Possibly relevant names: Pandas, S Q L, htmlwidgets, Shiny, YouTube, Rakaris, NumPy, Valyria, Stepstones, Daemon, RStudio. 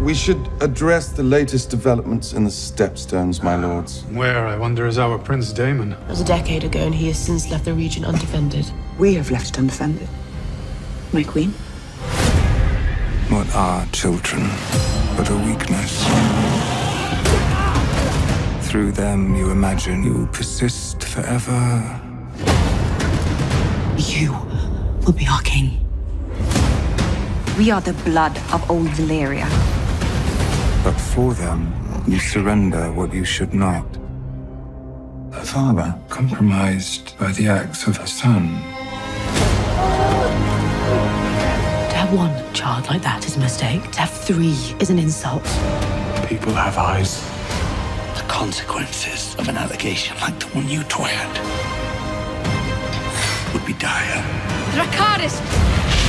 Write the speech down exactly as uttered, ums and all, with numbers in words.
We should address the latest developments in the Stepstones, my lords. Where, I wonder, is our Prince Daemon? It was a decade ago, and he has since left the region undefended. We have left it undefended. My queen? What are children but a weakness? Through them, you imagine you will persist forever. You will be our king. We are the blood of old Valyria. But for them, you surrender what you should not. A father compromised by the acts of a son. To have one child like that is a mistake. To have three is an insult. People have eyes. The consequences of an allegation like the one you twirled would be dire. Rakaris!